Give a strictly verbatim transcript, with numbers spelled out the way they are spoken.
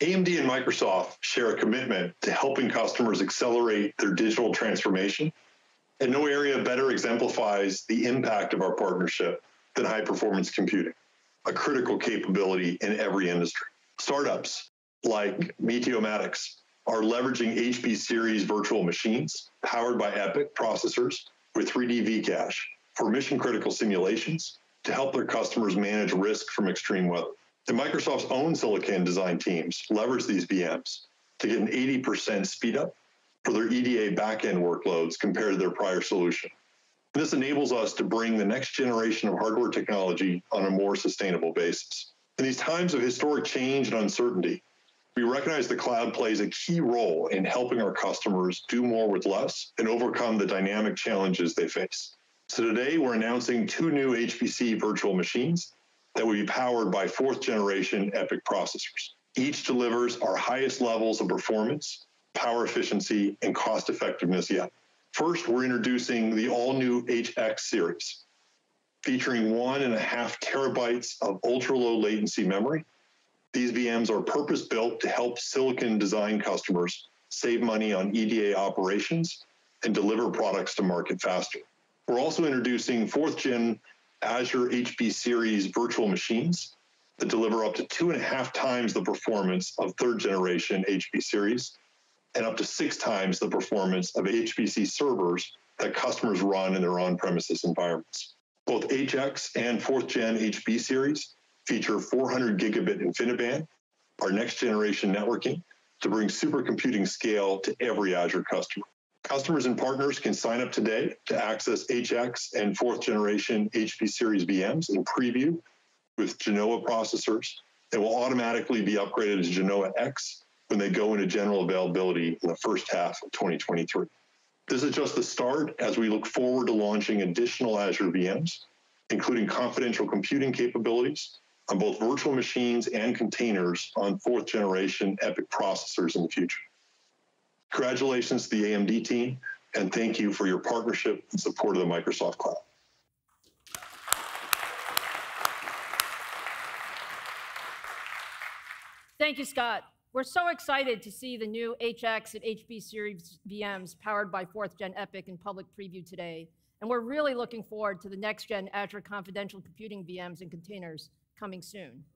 A M D and Microsoft share a commitment to helping customers accelerate their digital transformation, and no area better exemplifies the impact of our partnership than high-performance computing, a critical capability in every industry. Startups like Meteomatics are leveraging H B series virtual machines powered by EPYC processors with three D vCache for mission-critical simulations to help their customers manage risk from extreme weather. And Microsoft's own silicon design teams leverage these V Ms to get an eighty percent speed up for their E D A backend workloads compared to their prior solution. And this enables us to bring the next generation of hardware technology on a more sustainable basis. In these times of historic change and uncertainty, we recognize the cloud plays a key role in helping our customers do more with less and overcome the dynamic challenges they face. So today, we're announcing two new H P C virtual machines that will be powered by fourth generation EPYC processors. Each delivers our highest levels of performance, power efficiency, and cost effectiveness yet. First, we're introducing the all-new H X series, featuring one and a half terabytes of ultra-low latency memory. These V Ms are purpose-built to help silicon design customers save money on E D A operations and deliver products to market faster. We're also introducing fourth-gen Azure H B series virtual machines that deliver up to two and a half times the performance of third-generation H B series, and up to six times the performance of H P C servers that customers run in their on-premises environments. Both H X and fourth-gen H B series feature four hundred gigabit InfiniBand, our next-generation networking, to bring supercomputing scale to every Azure customer. Customers and partners can sign up today to access H X and fourth-generation H B series V Ms in preview with Genoa processors. They will automatically be upgraded to Genoa X when they go into general availability in the first half of twenty twenty-three. This is just the start as we look forward to launching additional Azure V Ms, including confidential computing capabilities on both virtual machines and containers on fourth generation EPYC processors in the future. Congratulations to the A M D team, and thank you for your partnership and support of the Microsoft Cloud. Thank you, Scott. We're so excited to see the new H X and H B series V Ms powered by fourth gen EPYC in public preview today. And we're really looking forward to the next gen Azure Confidential Computing V Ms and containers coming soon.